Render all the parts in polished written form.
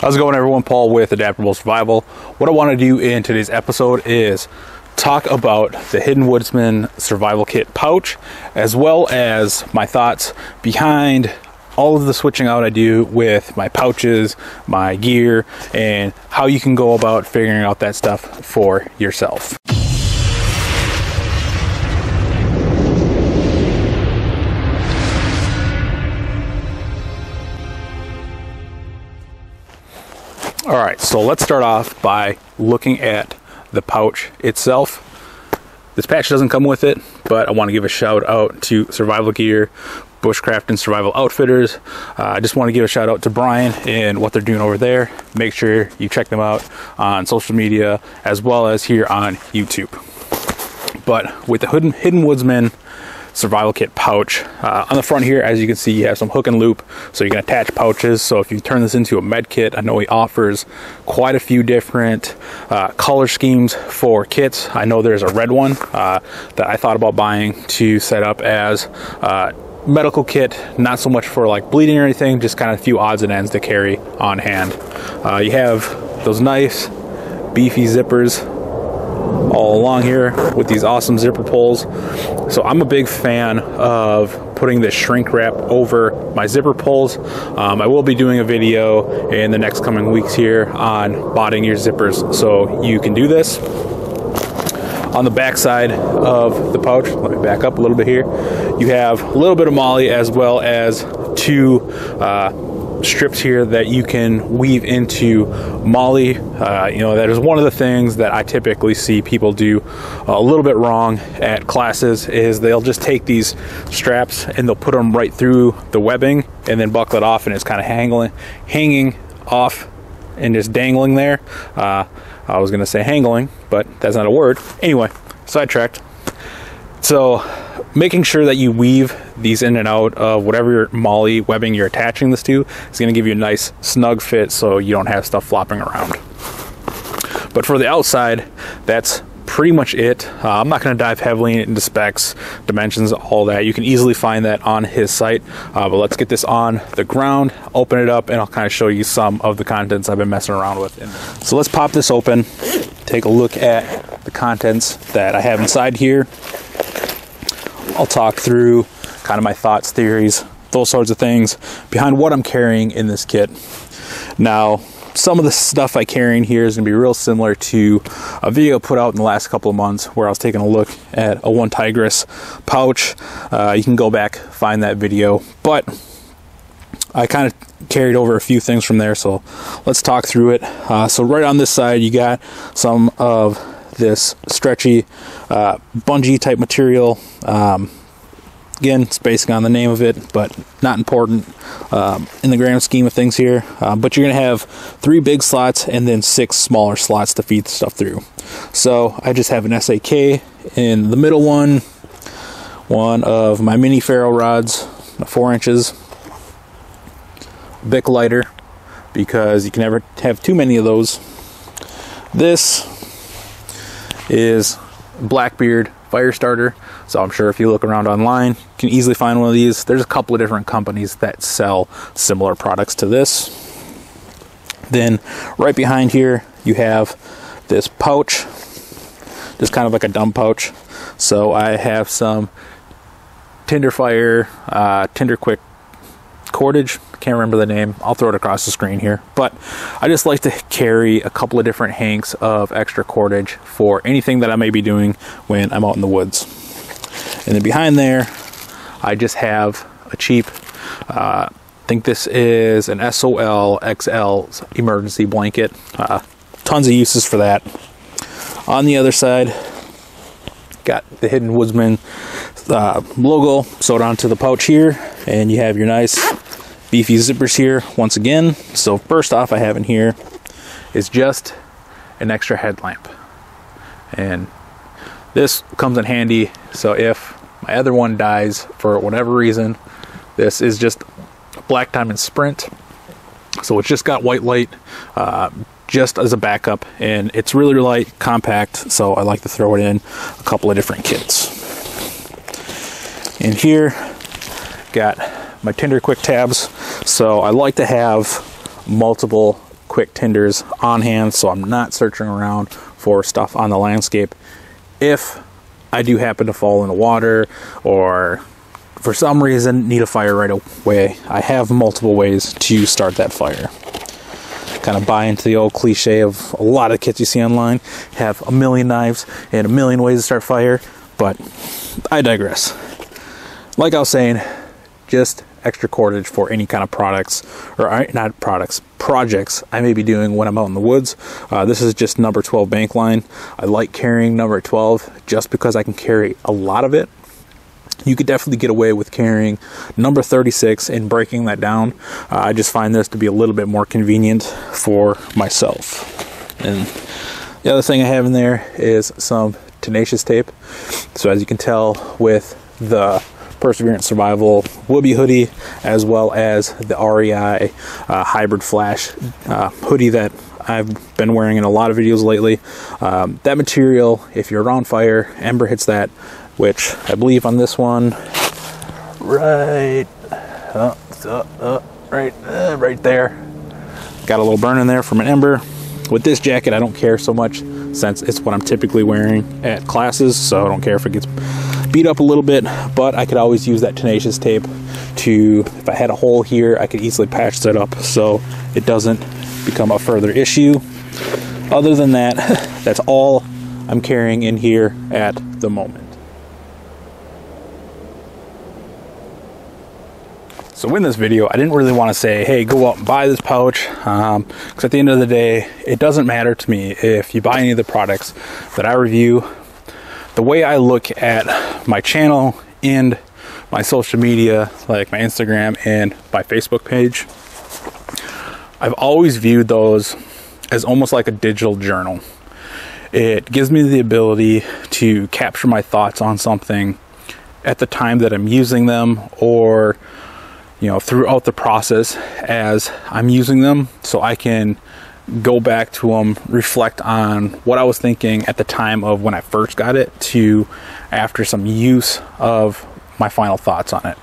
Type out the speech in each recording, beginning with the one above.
How's it going, everyone? Paul with Adaptable Survival. What I want to do in today's episode is talk about the Hidden Woodsman Survival Kit pouch, as well as my thoughts behind all of the switching out I do with my pouches, my gear, and how you can go about figuring out that stuff for yourself. All right, so let's start off by looking at the pouch itself. This patch doesn't come with it, but I want to give a shout out to Survival Gear, Bushcraft and Survival Outfitters. I just want to give a shout out to Brian and what they're doing over there. Make sure you check them out on social media as well as here on YouTube. But with the Hidden Woodsman Survival Kit pouch, on the front here, as you can see, you have some hook and loop, so you can attach pouches. So if you turn this into a med kit, I know he offers quite a few different color schemes for kits. I know there's a red one that I thought about buying to set up as medical kit, not so much for like bleeding or anything, just kind of a few odds and ends to carry on hand. You have those nice beefy zippers all along here with these awesome zipper pulls. So I'm a big fan of putting this shrink wrap over my zipper pulls. I will be doing a video in the next coming weeks here on botting your zippers, so you can do this. On the back side of the pouch, let me back up a little bit here, you have a little bit of molly as well as two strips here that you can weave into molly. You know, that is one of the things that I typically see people do a little bit wrong at classes, is they'll just take these straps and they'll put them right through the webbing and then buckle it off, and it's kind of hanging off and just dangling there. I was gonna say hangling, but that's not a word. Anyway, sidetracked. So making sure that you weave these in and out of whatever molly webbing you're attaching this to is going to give you a nice snug fit, so you don't have stuff flopping around. But for the outside, that's pretty much it. I'm not going to dive heavily into specs, dimensions, all that. You can easily find that on his site. But let's get this on the ground, open it up, and I'll kind of show you some of the contents I've been messing around with. So let's pop this open, take a look at the contents that I have inside here. I'll talk through kind of my thoughts, theories, those sorts of things behind what I'm carrying in this kit. Now, some of the stuff I carry in here is going to be real similar to a video put out in the last couple of months where I was taking a look at a One Tigris pouch. You can go back, find that video, but I kind of carried over a few things from there, so let's talk through it. So right on this side, you got some of this stretchy bungee type material. Again, spacing on the name of it, but not important in the grand scheme of things here. But you're gonna have 3 big slots and then 6 smaller slots to feed stuff through. So I just have an SAK in the middle one, one of my mini ferro rods, 4 inches, Bic lighter, because you can never have too many of those. This is Blackbeard Firestarter. So I'm sure if you look around online, you can easily find one of these. There's a couple of different companies that sell similar products to this. Then right behind here, you have this pouch, just kind of like a dumb pouch. So I have some Tinder Fire, Tinder Quick cordage, can't remember the name, I'll throw it across the screen here, but I just like to carry a couple of different hanks of extra cordage for anything that I may be doing when I'm out in the woods. And then behind there, I just have a cheap, I think this is an SOL XL emergency blanket. Tons of uses for that. On the other side, got the Hidden Woodsman logo sewed onto the pouch here, and you have your nice beefy zippers here once again. So first off, I have in here is just an extra headlamp, and this comes in handy. So if my other one dies for whatever reason, this is just Black Diamond Sprint, so it's just got white light just as a backup, and it's really light, compact, so I like to throw it in a couple of different kits. And here, got my Tinder Quick tabs. So I like to have multiple quick tenders on hand, so I'm not searching around for stuff on the landscape. If I do happen to fall into water or for some reason need a fire right away, I have multiple ways to start that fire. Kind of buy into the old cliche of a lot of kids you see online have a million knives and a million ways to start fire, but I digress. Like I was saying, just extra cordage for any kind of products, or not products, projects I may be doing when I'm out in the woods. This is just number 12 bank line. I like carrying number 12 just because I can carry a lot of it. You could definitely get away with carrying number 36 and breaking that down. I just find this to be a little bit more convenient for myself. And the other thing I have in there is some Tenacious Tape. So as you can tell with the Perseverance Survival Woobie hoodie, as well as the REI Hybrid Flash hoodie that I've been wearing in a lot of videos lately. That material, if you're around fire, ember hits that, which I believe on this one, right there. Got a little burn in there from an ember. With this jacket, I don't care so much since it's what I'm typically wearing at classes, so I don't care if it gets beat up a little bit, but I could always use that Tenacious Tape to, if I had a hole here, I could easily patch that up so it doesn't become a further issue. Other than that, that's all I'm carrying in here at the moment. So in this video, I didn't really want to say, hey, go out and buy this pouch, because at the end of the day, it doesn't matter to me if you buy any of the products that I review. The way I look at my channel and my social media, like my Instagram and my Facebook page, I've always viewed those as almost like a digital journal. It gives me the ability to capture my thoughts on something at the time that I'm using them, or throughout the process as I'm using them, so I can go back to them, reflect on what I was thinking at the time of when I first got it to after some use of my final thoughts on it.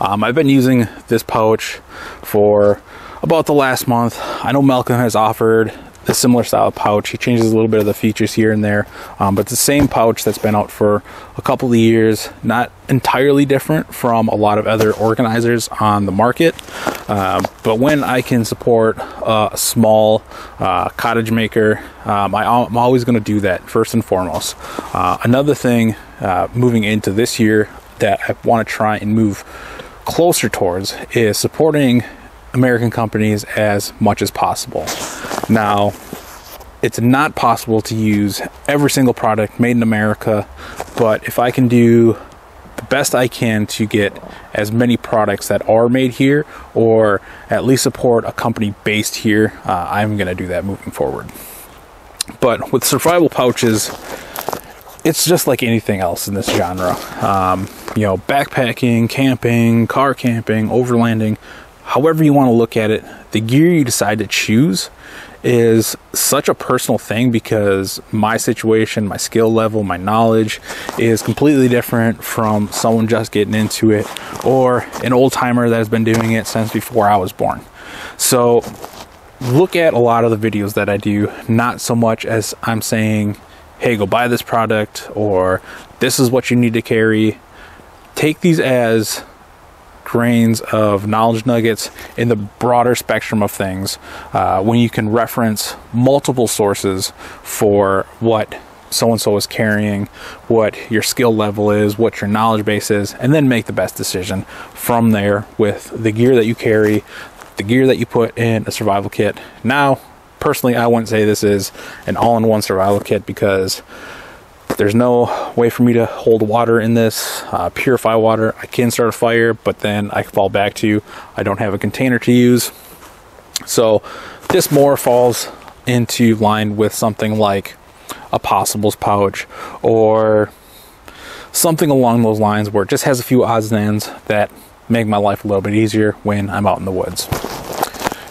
I've been using this pouch for about the last month. I know Malcolm has offered a similar style of pouch. He changes a little bit of the features here and there, but it's the same pouch that's been out for a couple of years, not entirely different from a lot of other organizers on the market. But when I can support a small cottage maker, I'm always going to do that first and foremost. Another thing moving into this year that I want to try and move closer towards is supporting American companies as much as possible. Now, it's not possible to use every single product made in America, but if I can do the best I can to get as many products that are made here, or at least support a company based here, I'm going to do that moving forward. But with survival pouches, it's just like anything else in this genre. Backpacking, camping, car camping, overlanding, however you want to look at it, the gear you decide to choose is such a personal thing, because my situation, my skill level, my knowledge is completely different from someone just getting into it or an old timer that has been doing it since before I was born. So look at a lot of the videos that I do, not so much as I'm saying, hey, go buy this product or this is what you need to carry. Take these as grains of knowledge nuggets in the broader spectrum of things when you can reference multiple sources for what so-and-so is carrying, what your skill level is, what your knowledge base is, and then make the best decision from there with the gear that you carry, the gear that you put in a survival kit. Now, personally, I wouldn't say this is an all-in-one survival kit because there's no way for me to hold water in this, purify water. I can start a fire, but then I can fall back to, I don't have a container to use. So this more falls into line with something like a Possibles pouch or something along those lines where it just has a few odds and ends that make my life a little bit easier when I'm out in the woods.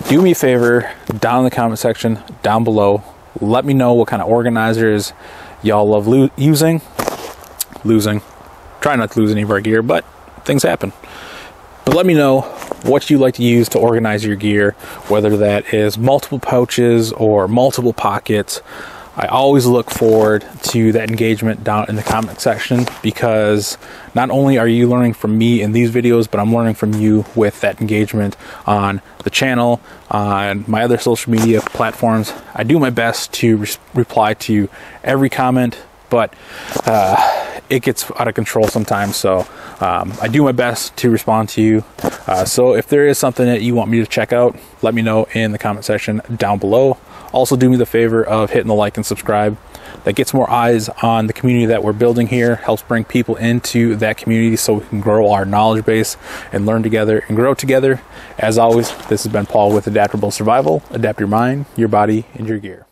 Do me a favor, down in the comment section, down below, let me know what kind of organizers y'all love using. Try not to lose any of our gear, but things happen. But let me know what you like to use to organize your gear, whether that is multiple pouches or multiple pockets. I always look forward to that engagement down in the comment section, because not only are you learning from me in these videos, but I'm learning from you with that engagement on the channel, on my other social media platforms. I do my best to reply to every comment, but it gets out of control sometimes. So I do my best to respond to you. So if there is something that you want me to check out, let me know in the comment section down below. Also, do me the favor of hitting the like and subscribe. That gets more eyes on the community that we're building here, helps bring people into that community so we can grow our knowledge base and learn together and grow together. As always, this has been Paul with Adaptable Survival. Adapt your mind, your body, and your gear.